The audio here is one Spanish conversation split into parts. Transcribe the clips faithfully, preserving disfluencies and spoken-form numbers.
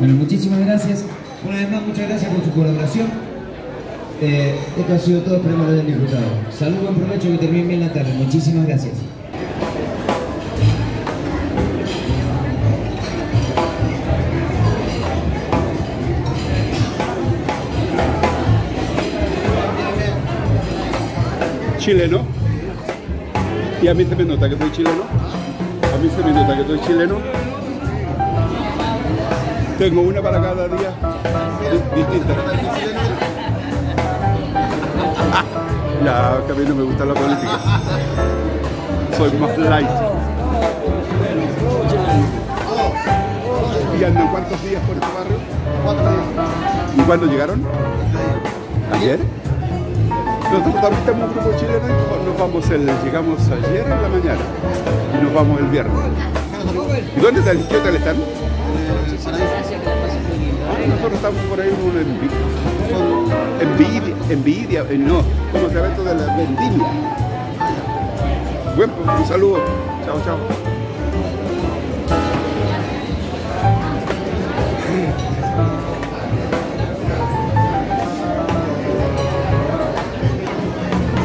Bueno, muchísimas gracias. Una vez más, muchas gracias por su colaboración. Eh, esto ha sido todo, esperemos lo hayan disfrutado. Salud, buen provecho y que terminen bien la tarde. Muchísimas gracias. Chileno, y a mí se me nota que soy chileno, a mí se me nota que soy chileno, tengo una para cada día distinta. Ya, que a mí no me gusta la política, soy más light. ¿Y andan cuántos días por este barrio? Cuatro días. ¿Y cuándo llegaron? ¿Ayer? Nosotros también estamos un grupo chileno y nos vamos el, llegamos ayer en la mañana y nos vamos el viernes. ¿Y dónde están? ¿Qué tal están? Ah, nosotros estamos por ahí en una envidia, envidia, envidia, no, como se llama esto de la vendimia. Bueno, un saludo. Chao, chao.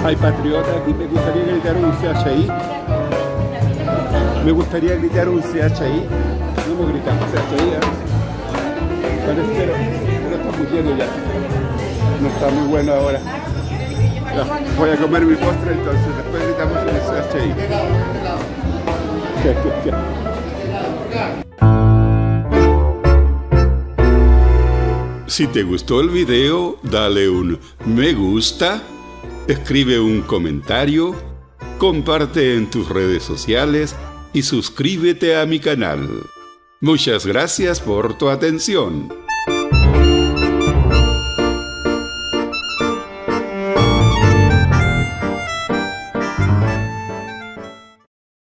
Hay patriotas aquí, me gustaría gritar un C H I. Me gustaría gritar un C H I. No hemos gritado C H I. Parece que lo estamos yendo ya. No está muy bueno ahora. No, voy a comer mi postre, entonces después gritamos un C H I. ¿Qué, qué, qué? Si te gustó el video, dale un me gusta. Escribe un comentario, comparte en tus redes sociales y suscríbete a mi canal. Muchas gracias por tu atención.